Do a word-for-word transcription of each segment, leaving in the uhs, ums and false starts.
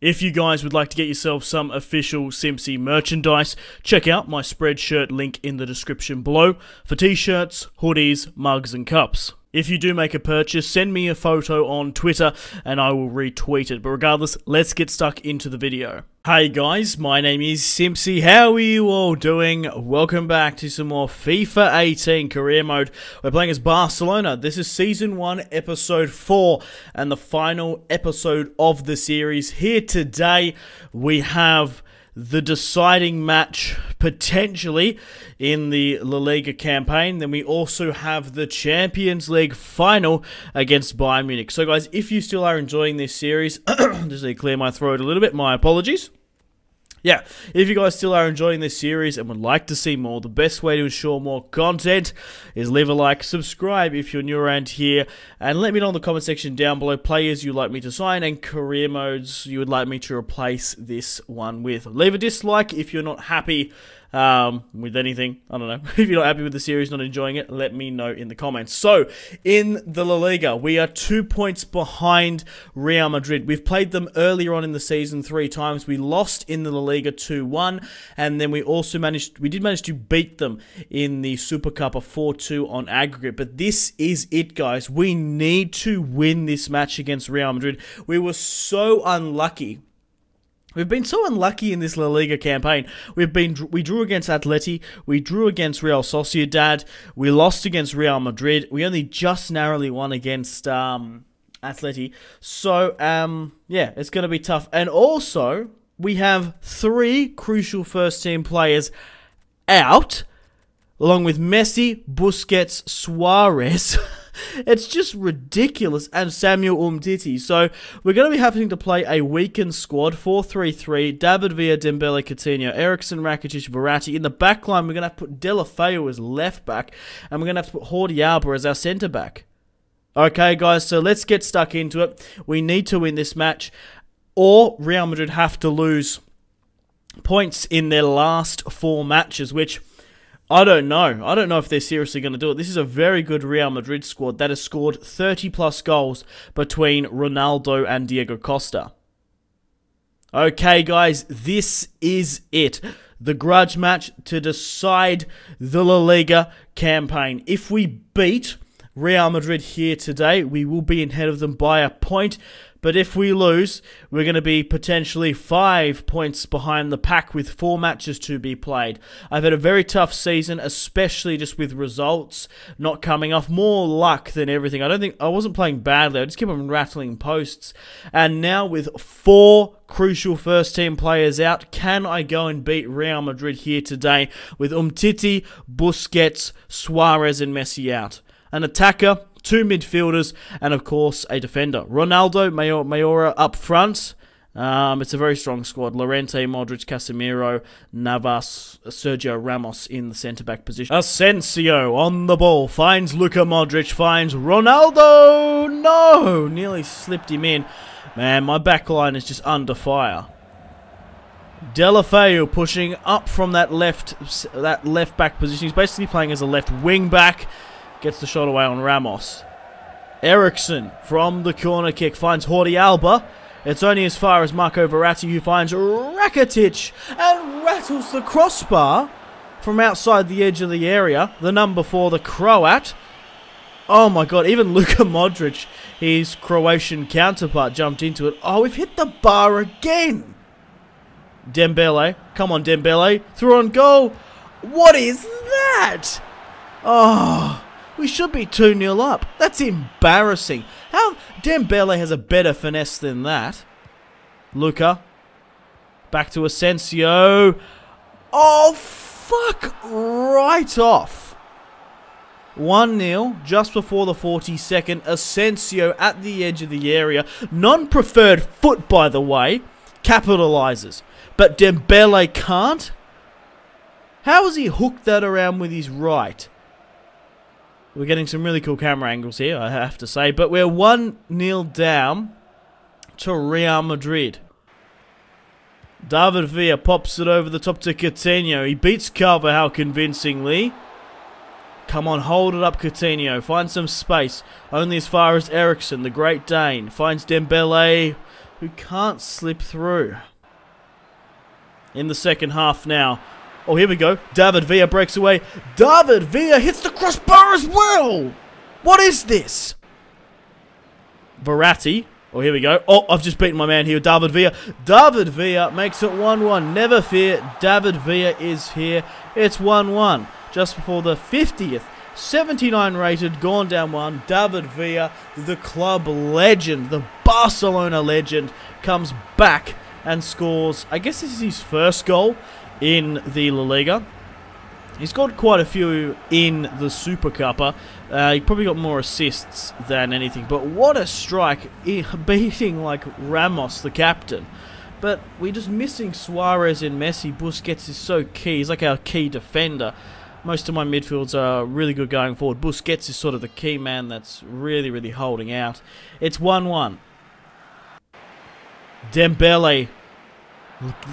If you guys would like to get yourself some official Simpzy merchandise, check out my Spreadshirt link in the description below for t-shirts, hoodies, mugs and cups. If you do make a purchase, send me a photo on Twitter and I will retweet it. But regardless, let's get stuck into the video. Hey guys, my name is Simpzy. How are you all doing? Welcome back to some more FIFA eighteen career mode. We're playing as Barcelona. This is season one, episode four and the final episode of the series. Here today, we have the deciding match potentially in the La Liga campaign. Then we also have the Champions League final against Bayern Munich. So guys, if you still are enjoying this series, just need to clear my throat a little bit, my apologies. Yeah, if you guys still are enjoying this series and would like to see more, the best way to ensure more content is leave a like, subscribe if you're new around here, and let me know in the comment section down below players you'd like me to sign and career modes you would like me to replace this one with. Leave a dislike if you're not happy um, with anything. I don't know. If you're not happy with the series, not enjoying it, let me know in the comments. So, in the La Liga, we are two points behind Real Madrid. We've played them earlier on in the season three times. We lost in the La Liga two one, and then we also managed, we did manage to beat them in the Supercopa four two on aggregate, but this is it guys, we need to win this match against Real Madrid. We were so unlucky. We've been so unlucky in this La Liga campaign. We've been we drew against Atleti, we drew against Real Sociedad, we lost against Real Madrid, we only just narrowly won against um, Atleti, so um, yeah, it's going to be tough. And also, we have three crucial first-team players out, along with Messi, Busquets, Suarez. It's just ridiculous. And Samuel Umtiti. So we're going to be having to play a weakened squad, four three three, David Villa, Dembélé, Coutinho, Eriksen, Rakitic, Verratti. In the back line, we're going to have to put Deulofeu as left-back, and we're going to have to put Jordi Alba as our centre-back. Okay, guys, so let's get stuck into it. We need to win this match, or Real Madrid have to lose points in their last four matches, which I don't know. I don't know if they're seriously going to do it. This is a very good Real Madrid squad that has scored thirty plus goals between Ronaldo and Diego Costa. Okay, guys, this is it. The grudge match to decide the La Liga campaign. If we beat Real Madrid here today, we will be ahead of them by a point. But if we lose, we're going to be potentially five points behind the pack with four matches to be played. I've had a very tough season, especially just with results not coming off. More luck than everything. I don't think I wasn't playing badly. I just kept on rattling posts. And now with four crucial first-team players out, can I go and beat Real Madrid here today with Umtiti, Busquets, Suarez and Messi out? An attacker, two midfielders, and of course a defender. Ronaldo, Mayor, Mayora up front. Um, it's a very strong squad. Llorente, Modric, Casemiro, Navas, Sergio Ramos in the centre-back position. Asensio on the ball. Finds Luka Modric. Finds Ronaldo. No! Nearly slipped him in. Man, my back line is just under fire. Deulofeu pushing up from that left, that left-back position. He's basically playing as a left wing-back. Gets the shot away on Ramos. Eriksen from the corner kick finds Jordi Alba. It's only as far as Marco Verratti, who finds Rakitic and rattles the crossbar from outside the edge of the area. The number four, the Croat. Oh my god, even Luka Modric, his Croatian counterpart, jumped into it. Oh, we've hit the bar again. Dembele. Come on, Dembele. Through on goal. What is that? Oh, we should be two nil up. That's embarrassing. How Dembele has a better finesse than that. Luka. Back to Asensio. Oh, fuck right off. one nil just before the forty-second. Asensio at the edge of the area. Non-preferred foot, by the way. Capitalizes. But Dembele can't. How has he hooked that around with his right? We're getting some really cool camera angles here, I have to say. But we're one nil down to Real Madrid. David Villa pops it over the top to Coutinho. He beats Carvajal convincingly. Come on, hold it up, Coutinho. Find some space. Only as far as Eriksen, the Great Dane. Finds Dembele. who can't slip through. In the second half now. Oh, here we go. David Villa breaks away. David Villa hits the crossbar as well. What is this? Verratti. Oh, here we go. Oh, I've just beaten my man here. David Villa. David Villa makes it one one. Never fear. David Villa is here. It's one one. Just before the fiftieth. seventy-nine rated. Gone down one. David Villa, the club legend, the Barcelona legend, comes back and scores. I guess this is his first goal in the La Liga. He's got quite a few in the Supercopa. Uh, he probably got more assists than anything. But what a strike, beating like Ramos, the captain. But we're just missing Suarez and Messi. Busquets is so key. He's like our key defender. Most of my midfields are really good going forward. Busquets is sort of the key man that's really, really holding out. It's one one. Dembélé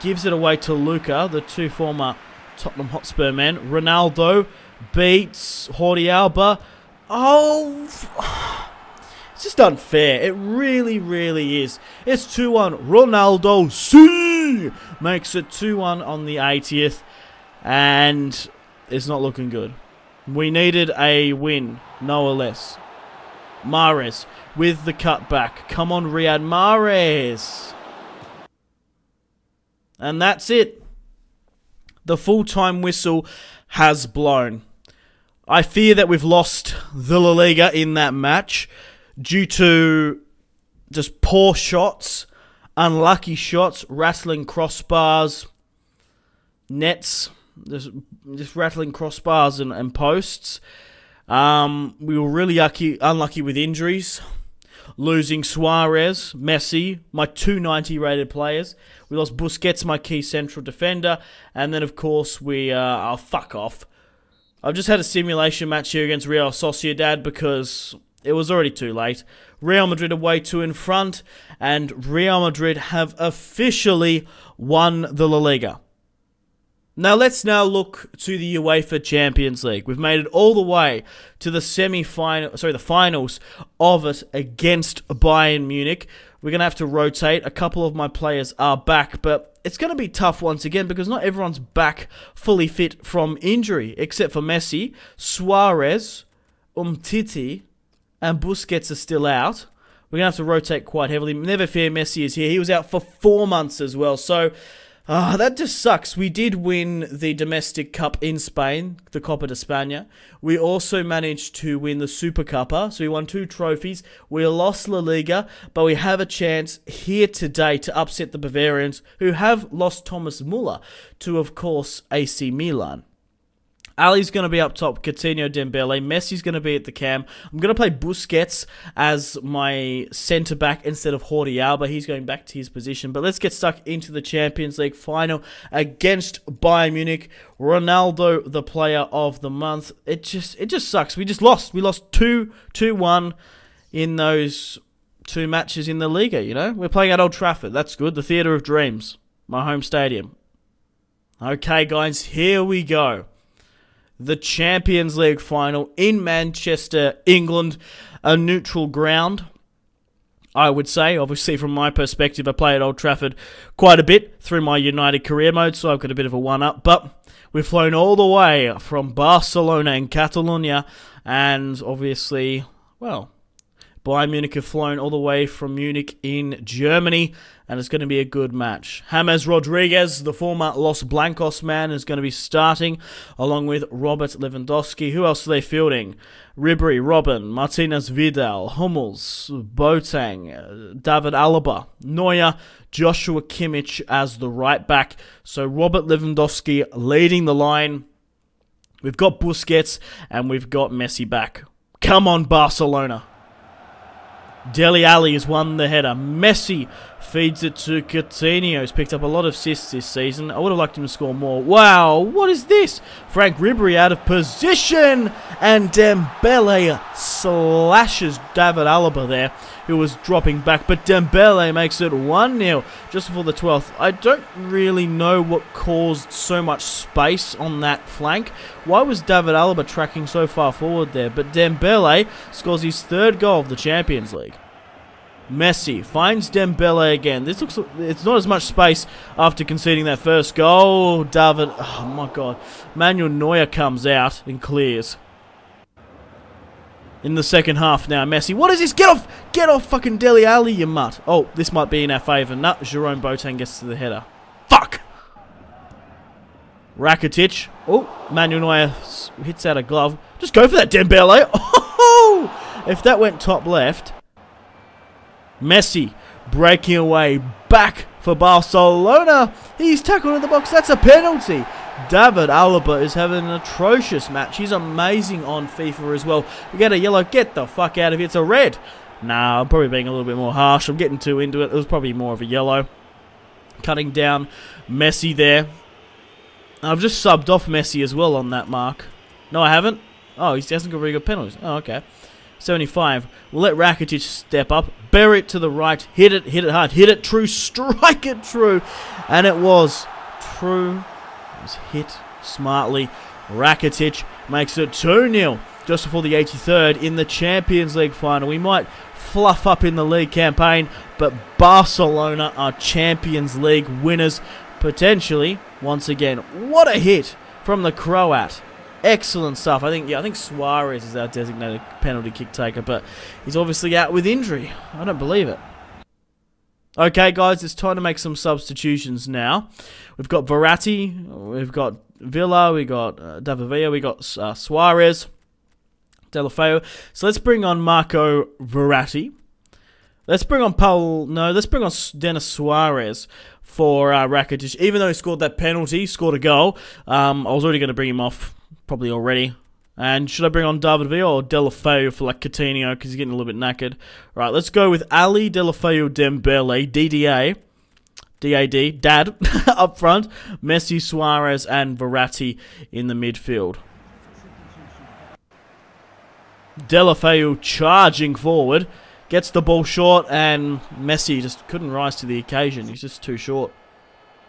gives it away to Luka, the two former Tottenham Hotspur men. Ronaldo beats Jordi Alba. Oh, it's just unfair. It really, really is. It's two one. Ronaldo C makes it two one on the eightieth, and it's not looking good. We needed a win, no less. Mahrez with the cutback. Come on, Riyad Mahrez. And that's it. The full-time whistle has blown. I fear that we've lost the La Liga in that match due to just poor shots, unlucky shots, rattling crossbars, nets, just, just rattling crossbars and, and posts. Um, we were really lucky, unlucky with injuries. Losing Suarez, Messi, my two ninety rated players. We lost Busquets, my key central defender. And then, of course, we... Uh, oh, fuck off. I've just had a simulation match here against Real Sociedad because it was already too late. Real Madrid are way too in front. And Real Madrid have officially won the La Liga. Now, let's now look to the UEFA Champions League. We've made it all the way to the semi-final, sorry, the finals of it against Bayern Munich. We're going to have to rotate. A couple of my players are back, but it's going to be tough once again because not everyone's back fully fit from injury, except for Messi, Suarez, Umtiti, and Busquets are still out. We're going to have to rotate quite heavily. Never fear, Messi is here. He was out for four months as well, so... Ah, oh, that just sucks. We did win the domestic cup in Spain, the Copa de España. We also managed to win the Supercopa, so we won two trophies. We lost La Liga, but we have a chance here today to upset the Bavarians, who have lost Thomas Müller to, of course, A C Milan. Ali's going to be up top, Coutinho, Dembele, Messi's going to be at the cam. I'm going to play Busquets as my centre-back instead of Jordi Alba. He's going back to his position. But let's get stuck into the Champions League final against Bayern Munich. Ronaldo, the player of the month. It just it just sucks. We just lost. We lost two two one in those two matches in the Liga, you know? We're playing at Old Trafford. That's good. The Theatre of Dreams, my home stadium. Okay, guys, here we go. The Champions League final in Manchester, England, a neutral ground, I would say. Obviously, from my perspective, I play at Old Trafford quite a bit through my United career mode, so I've got a bit of a one-up. But we've flown all the way from Barcelona and Catalonia, and obviously, well, Bayern Munich have flown all the way from Munich in Germany, and it's going to be a good match. James Rodriguez, the former Los Blancos man, is going to be starting, along with Robert Lewandowski. Who else are they fielding? Ribery, Robin, Martinez, Vidal, Hummels, Boateng, David Alaba, Neuer, Joshua Kimmich as the right back. So Robert Lewandowski leading the line. We've got Busquets, and we've got Messi back. Come on, Barcelona. Dele Alli has won the header. Messi feeds it to Coutinho. He's picked up a lot of assists this season. I would have liked him to score more. Wow, what is this? Frank Ribery out of position. And Dembele slashes David Alaba there, who was dropping back. But Dembele makes it one nil just before the twelfth. I don't really know what caused so much space on that flank. Why was David Alaba tracking so far forward there? But Dembele scores his third goal of the Champions League. Messi finds Dembélé again. This looks, it's not as much space after conceding that first goal. David, oh my god. Manuel Neuer comes out and clears. In the second half now, Messi. What is this? Get off! Get off fucking Dele Alli, you mutt. Oh, this might be in our favour. No, Jerome Boateng gets to the header. Fuck! Rakitic. Oh, Manuel Neuer hits out a glove. Just go for that, Dembélé. Oh! If that went top left. Messi breaking away back for Barcelona. He's tackled in the box. That's a penalty. David Alaba is having an atrocious match. He's amazing on FIFA as well. We get a yellow. Get the fuck out of here. It's a red. Nah, I'm probably being a little bit more harsh. I'm getting too into it. It was probably more of a yellow. Cutting down Messi there. I've just subbed off Messi as well on that mark. No, I haven't. Oh, he hasn't got very good penalties. Oh, okay. seventy-five. We'll let Rakitic step up. Bury it to the right. Hit it. Hit it hard. Hit it true. Strike it true. And it was true. Hit smartly. Rakitic makes it two nil just before the eighty-third in the Champions League final. We might fluff up in the league campaign, but Barcelona are Champions League winners potentially once again. What a hit from the Croat. Excellent stuff. I think yeah, I think Suarez is our designated penalty kick taker, but he's obviously out with injury. I don't believe it. Okay, guys, it's time to make some substitutions now. We've got Verratti, we've got Villa, we've got uh, David Villa, we've got uh, Suarez, Deulofeu. So let's bring on Marco Verratti. Let's bring on Paul. No, let's bring on Denis Suarez for uh, Rakitic. Even though he scored that penalty, scored a goal, um, I was already going to bring him off, probably already. And should I bring on David Villa or Deulofeu for like Coutinho because he's getting a little bit knackered? Right, let's go with Ali, Deulofeu, Dembele, D D A, D A D, Dad up front, Messi, Suarez, and Verratti in the midfield. Deulofeu charging forward, gets the ball short, and Messi just couldn't rise to the occasion. He's just too short.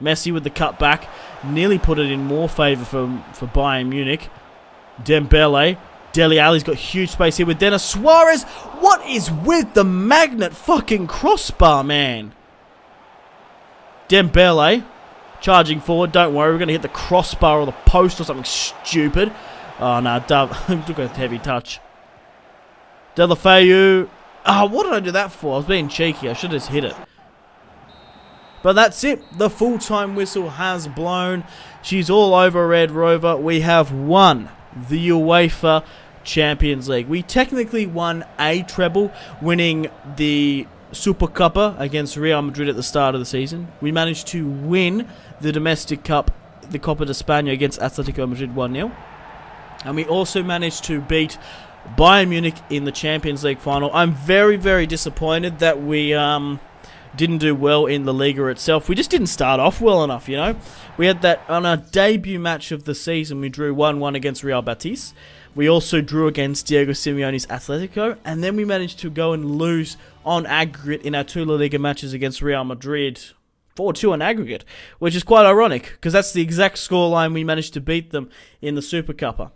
Messi with the cutback, nearly put it in more favour for for Bayern Munich. Dembele, Dele Alli's got huge space here with Denis Suarez. What is with the magnet fucking crossbar, man? Dembele, charging forward. Don't worry, we're going to hit the crossbar or the post or something stupid. Oh, no, Dove took a heavy touch. Deulofeu. Oh, what did I do that for? I was being cheeky. I should have just hit it. But that's it. The full-time whistle has blown. She's all over Red Rover. We have won the UEFA Champions League. We technically won a treble, winning the Supercopa against Real Madrid at the start of the season. We managed to win the domestic cup, the Copa de España against Atletico Madrid one nil. And we also managed to beat Bayern Munich in the Champions League final. I'm very, very disappointed that we... um. didn't do well in the Liga itself. We just didn't start off well enough, you know. We had that on our debut match of the season. We drew one one against Real Betis. We also drew against Diego Simeone's Atletico. And then we managed to go and lose on aggregate in our two La Liga matches against Real Madrid. four two on aggregate. Which is quite ironic. Because that's the exact scoreline we managed to beat them in the Supercopa.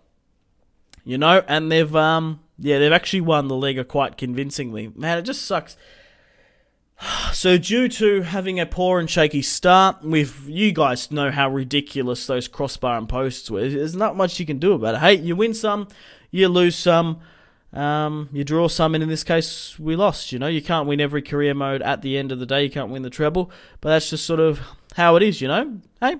You know, and they've, um, yeah, they've actually won the Liga quite convincingly. Man, it just sucks. So due to having a poor and shaky start, we've, you guys know how ridiculous those crossbar and posts were. There's not much you can do about it. Hey, you win some, you lose some, um, you draw some, and in this case, we lost. You know, you can't win every career mode at the end of the day. You can't win the treble, but that's just sort of how it is, you know? Hey.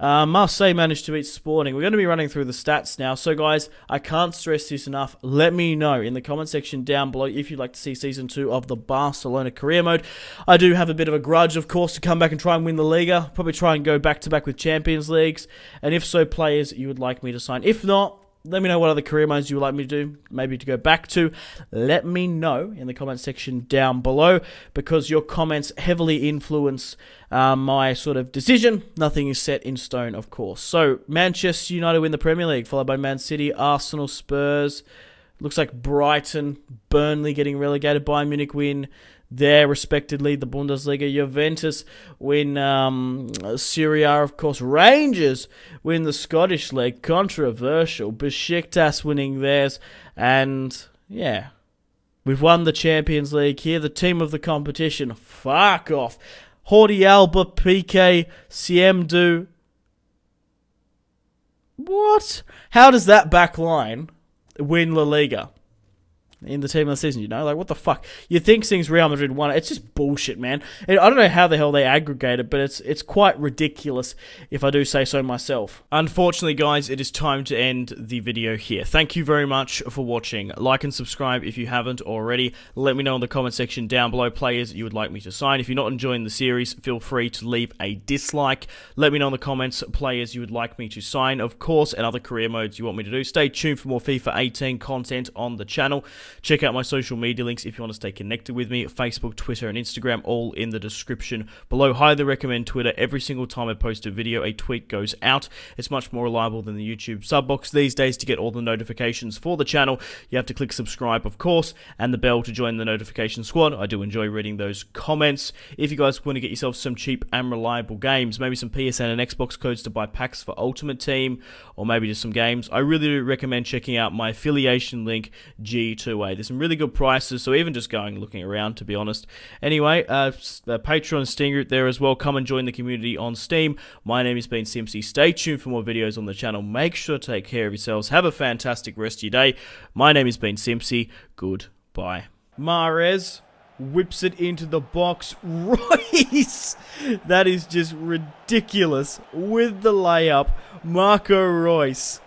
Uh, Marseille managed to beat Sporting. We're going to be running through the stats now. So, guys, I can't stress this enough. Let me know in the comment section down below if you'd like to see Season two of the Barcelona Career Mode. I do have a bit of a grudge, of course, to come back and try and win the Liga. Probably try and go back-to-back with Champions Leagues. And if so, players you would like me to sign. If not, let me know what other career modes you would like me to do, maybe to go back to. Let me know in the comment section down below because your comments heavily influence uh, my sort of decision. Nothing is set in stone, of course. So, Manchester United win the Premier League, followed by Man City, Arsenal, Spurs. Looks like Brighton, Burnley getting relegated. Bayern Munich win their respected league, the Bundesliga. Juventus win um, Serie A, of course. Rangers win the Scottish League. Controversial. Besiktas winning theirs. And, yeah, We've won the Champions League here. The team of the competition. Fuck off. Jordi Alba, P K, Siemdu. What? How does that back line win La Liga? In the team of the season, you know? Like, what the fuck? You think things Real Madrid won. It's just bullshit, man. I don't know how the hell they aggregate it, but it's it's quite ridiculous, if I do say so myself. Unfortunately, guys, it is time to end the video here. Thank you very much for watching. Like and subscribe if you haven't already. Let me know in the comment section down below players you would like me to sign. If you're not enjoying the series, feel free to leave a dislike. Let me know in the comments players you would like me to sign, of course, and other career modes you want me to do. Stay tuned for more FIFA eighteen content on the channel. Check out my social media links if you want to stay connected with me. Facebook, Twitter, and Instagram, all in the description below. Highly recommend Twitter. Every single time I post a video, a tweet goes out. It's much more reliable than the YouTube sub box these days. To get all the notifications for the channel, you have to click subscribe, of course, and the bell to join the notification squad. I do enjoy reading those comments. If you guys want to get yourself some cheap and reliable games, maybe some P S N and Xbox codes to buy packs for Ultimate Team, or maybe just some games, I really do recommend checking out my affiliation link, G two. There's some really good prices, so even just going looking around, to be honest. Anyway, uh, the Patreon Steam group there as well. Come and join the community on Steam. My name has been Simpzy. Stay tuned for more videos on the channel. Make sure to take care of yourselves. Have a fantastic rest of your day. My name has been Simpzy. Goodbye. Mahrez whips it into the box. Royce! That is just ridiculous. With the layup, Marco Reus.